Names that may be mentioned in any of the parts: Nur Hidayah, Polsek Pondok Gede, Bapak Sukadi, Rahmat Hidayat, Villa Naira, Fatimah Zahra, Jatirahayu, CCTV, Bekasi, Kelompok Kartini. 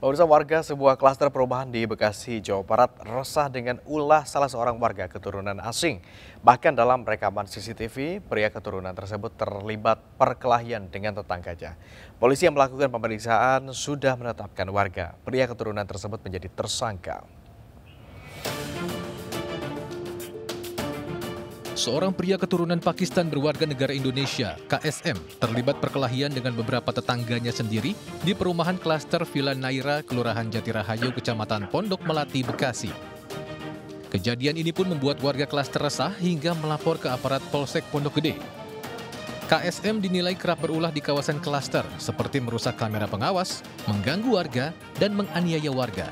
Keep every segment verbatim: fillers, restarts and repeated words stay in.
Pemirsa, warga sebuah klaster perumahan di Bekasi, Jawa Barat resah dengan ulah salah seorang warga keturunan asing. Bahkan dalam rekaman C C T V, pria keturunan tersebut terlibat perkelahian dengan tetangganya. Polisi yang melakukan pemeriksaan sudah menetapkan warga. Pria keturunan tersebut menjadi tersangka. Seorang pria keturunan Pakistan berwarga negara Indonesia, K S M, terlibat perkelahian dengan beberapa tetangganya sendiri di perumahan klaster Villa Naira, Kelurahan Jatirahayu, Kecamatan Pondok Melati, Bekasi. Kejadian ini pun membuat warga klaster resah hingga melapor ke aparat Polsek Pondok Gede. K S M dinilai kerap berulah di kawasan klaster, seperti merusak kamera pengawas, mengganggu warga, dan menganiaya warga.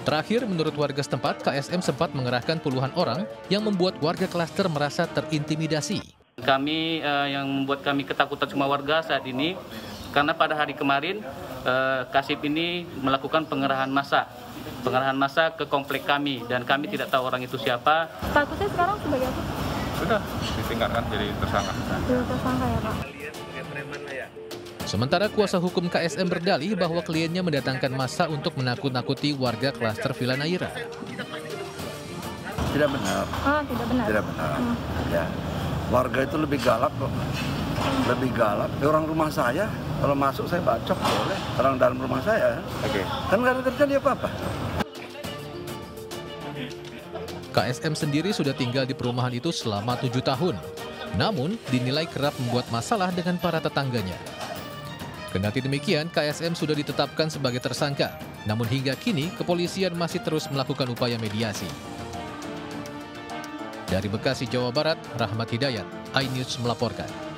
Terakhir, menurut warga setempat, K S M sempat mengerahkan puluhan orang yang membuat warga klaster merasa terintimidasi. Kami eh, yang membuat kami ketakutan semua warga saat ini, karena pada hari kemarin eh, Kasib ini melakukan pengerahan massa, pengerahan massa ke komplek kami, dan kami tidak tahu orang itu siapa. Statusnya sekarang sebagai apa? Sudah ditingkatkan jadi tersangka. Jadi tersangka ya, Pak. Sementara kuasa hukum K S M berdalih bahwa kliennya mendatangkan massa untuk menakut-nakuti warga klaster Villa Naira. Tidak benar. Oh, tidak benar. Tidak benar. Hmm. Ya. Warga itu lebih galak kok. Lebih galak. Ya, orang rumah saya, kalau masuk saya bacok boleh. Orang dalam rumah saya. Oke. Okay. Kan nggak ada terjadi apa-apa. K S M sendiri sudah tinggal di perumahan itu selama tujuh tahun. Namun dinilai kerap membuat masalah dengan para tetangganya. Kendati demikian, K S M sudah ditetapkan sebagai tersangka. Namun hingga kini, kepolisian masih terus melakukan upaya mediasi. Dari Bekasi, Jawa Barat, Rahmat Hidayat, iNews melaporkan.